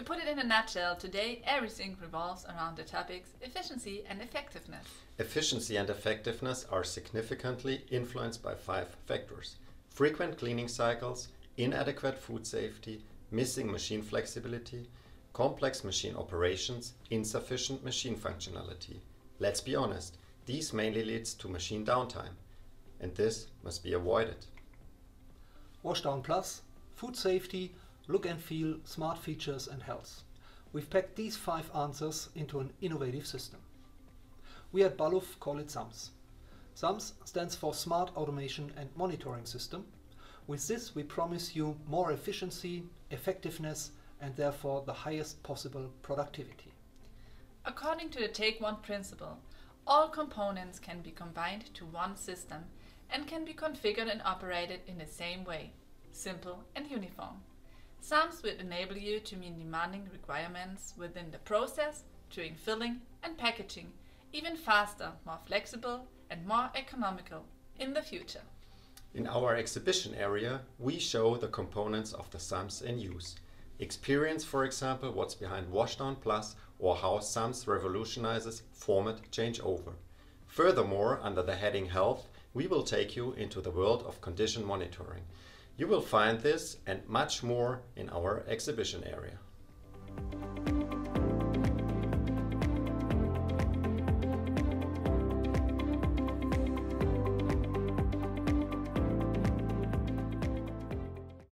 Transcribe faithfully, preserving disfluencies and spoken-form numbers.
To put it in a nutshell, today everything revolves around the topics efficiency and effectiveness. Efficiency and effectiveness are significantly influenced by five factors: frequent cleaning cycles, inadequate food safety, missing machine flexibility, complex machine operations, insufficient machine functionality. Let's be honest, these mainly leads to machine downtime, and this must be avoided. Washdown Plus, food safety, look and feel, smart features and health. We've packed these five answers into an innovative system. We at Balluff call it SAMS. SAMS stands for Smart Automation and Monitoring System. With this, we promise you more efficiency, effectiveness, and therefore the highest possible productivity. According to the Take One principle, all components can be combined to one system and can be configured and operated in the same way, simple and uniform. SAMS will enable you to meet demanding requirements within the process, during filling and packaging, even faster, more flexible and more economical in the future. In our exhibition area, we show the components of the SAMS in use. Experience, for example, what's behind Washdown Plus or how SAMS revolutionizes format changeover. Furthermore, under the heading Health, we will take you into the world of condition monitoring. You will find this and much more in our exhibition area.